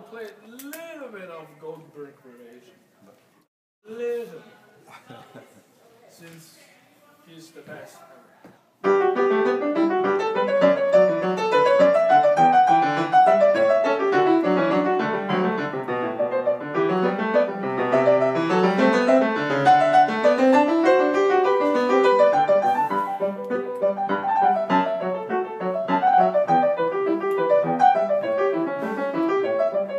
will play a little bit of Goldberg Variations. Little. Since he's the best.